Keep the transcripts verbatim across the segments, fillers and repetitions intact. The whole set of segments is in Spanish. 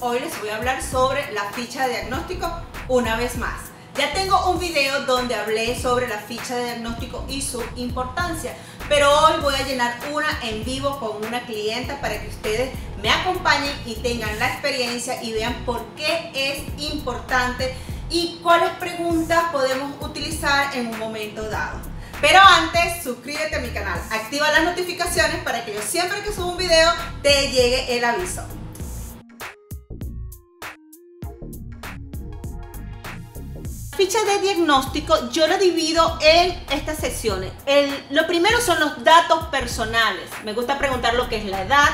Hoy les voy a hablar sobre la ficha de diagnóstico una vez más. Ya tengo un video donde hablé sobre la ficha de diagnóstico y su importancia, pero hoy voy a llenar una en vivo con una clienta para que ustedes me acompañen y tengan la experiencia y vean por qué es importante y cuáles preguntas podemos utilizar en un momento dado. Pero antes, suscríbete a mi canal, activa las notificaciones para que yo siempre que subo un video te llegue el aviso. Ficha de diagnóstico yo la divido en estas secciones. El, lo primero son los datos personales. Me gusta preguntar lo que es la edad,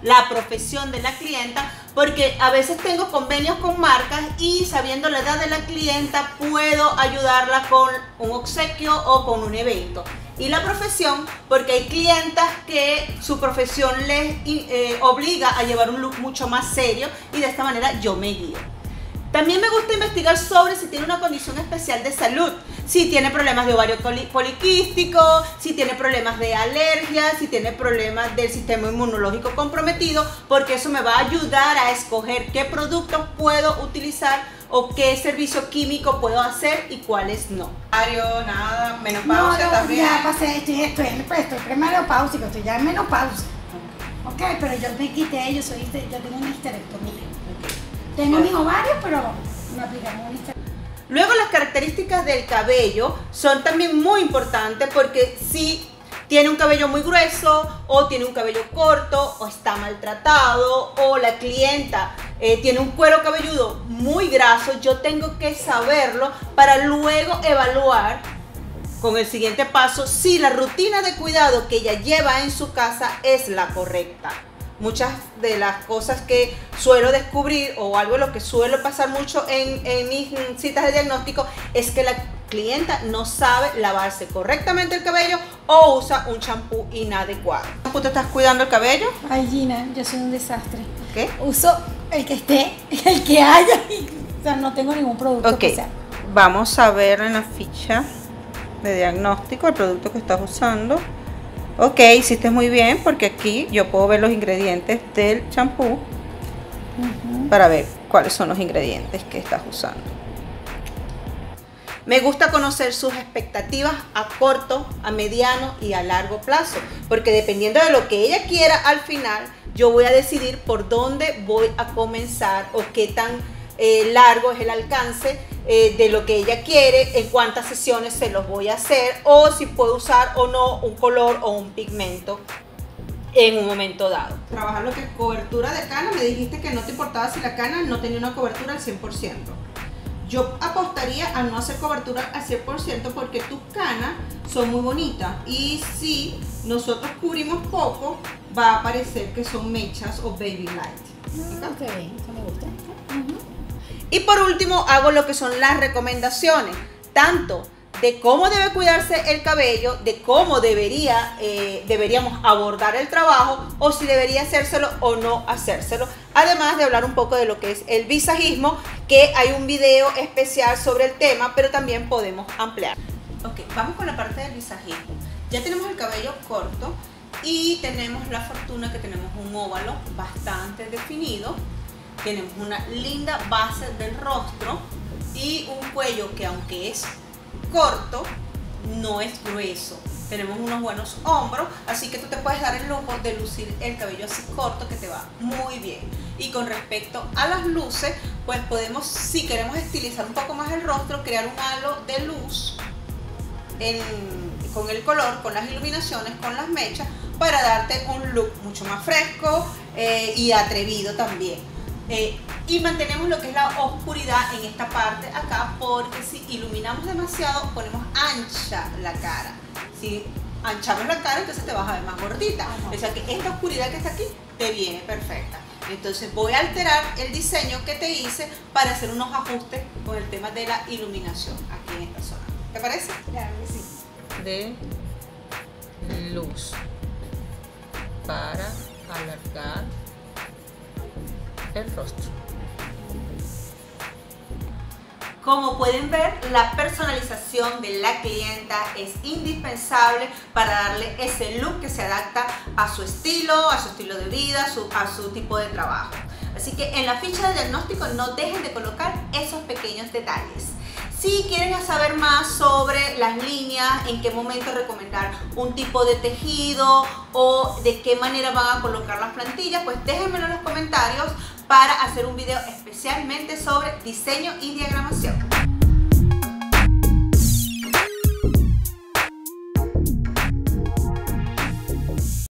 la profesión de la clienta, porque a veces tengo convenios con marcas y sabiendo la edad de la clienta puedo ayudarla con un obsequio o con un evento. Y la profesión, porque hay clientas que su profesión les eh, obliga a llevar un look mucho más serio y de esta manera yo me guío. También me gusta investigar sobre si tiene una condición especial de salud, si tiene problemas de ovario poliquístico, si tiene problemas de alergia, si tiene problemas del sistema inmunológico comprometido, porque eso me va a ayudar a escoger qué productos puedo utilizar o qué servicio químico puedo hacer y cuáles no. Nada, menopausia no, también. Ya pasé, estoy, estoy, estoy premenopáusico, estoy ya en menopausia. Ok, pero yo me quité, yo, soy, yo tengo una histerectomía. Tengo mis ovarios, pero me aplicaron un listado. Luego las características del cabello son también muy importantes porque si tiene un cabello muy grueso o tiene un cabello corto o está maltratado o la clienta eh, tiene un cuero cabelludo muy graso, yo tengo que saberlo para luego evaluar con el siguiente paso si la rutina de cuidado que ella lleva en su casa es la correcta. Muchas de las cosas que suelo descubrir o algo de lo que suelo pasar mucho en, en mis citas de diagnóstico es que la clienta no sabe lavarse correctamente el cabello o usa un champú inadecuado. ¿Tú te estás cuidando el cabello? Ay, Gina, yo soy un desastre. ¿Qué? Uso el que esté, el que haya, y, o sea, no tengo ningún producto que sea. Vamos a ver en la ficha de diagnóstico el producto que estás usando. Ok, hiciste muy bien porque aquí yo puedo ver los ingredientes del champú uh-huh. para ver cuáles son los ingredientes que estás usando. Me gusta conocer sus expectativas a corto, a mediano y a largo plazo, porque dependiendo de lo que ella quiera al final, yo voy a decidir por dónde voy a comenzar o qué tan eh, largo es el alcance Eh, de lo que ella quiere, en cuántas sesiones se los voy a hacer o si puedo usar o no un color o un pigmento en un momento dado. Trabajar lo que es cobertura de cana, me dijiste que no te importaba si la cana no tenía una cobertura al cien por ciento. Yo apostaría a no hacer cobertura al cien por ciento porque tus canas son muy bonitas y si nosotros cubrimos poco va a parecer que son mechas o baby light. Ah, qué bien, eso me gusta. Uh-huh. Y por último hago lo que son las recomendaciones, tanto de cómo debe cuidarse el cabello, de cómo debería, eh, deberíamos abordar el trabajo o si debería hacérselo o no hacérselo. Además de hablar un poco de lo que es el visagismo, que hay un video especial sobre el tema, pero también podemos ampliar. Ok, vamos con la parte del visagismo. Ya tenemos el cabello corto y tenemos la fortuna que tenemos un óvalo bastante definido. Tenemos una linda base del rostro y un cuello que aunque es corto, no es grueso. Tenemos unos buenos hombros, así que tú te puedes dar el lujo de lucir el cabello así corto que te va muy bien. Y con respecto a las luces, pues podemos, si queremos estilizar un poco más el rostro, crear un halo de luz en, con el color, con las iluminaciones, con las mechas, para darte un look mucho más fresco eh, y atrevido también. Eh, y mantenemos lo que es la oscuridad en esta parte acá porque si iluminamos demasiado ponemos ancha la cara. Si anchamos la cara entonces te vas a ver más gordita. O sea que esta oscuridad que está aquí te viene perfecta. Entonces voy a alterar el diseño que te hice para hacer unos ajustes con el tema de la iluminación aquí en esta zona. ¿Te parece? Claro que sí. De luz para alargar el rostro. Como pueden ver, la personalización de la clienta es indispensable para darle ese look que se adapta a su estilo, a su estilo de vida, a su, a su tipo de trabajo. Así que en la ficha de diagnóstico no dejen de colocar esos pequeños detalles. Si quieren saber más sobre las líneas, en qué momento recomendar un tipo de tejido o de qué manera van a colocar las plantillas, pues déjenmelo en los comentarios para hacer un video especialmente sobre diseño y diagramación.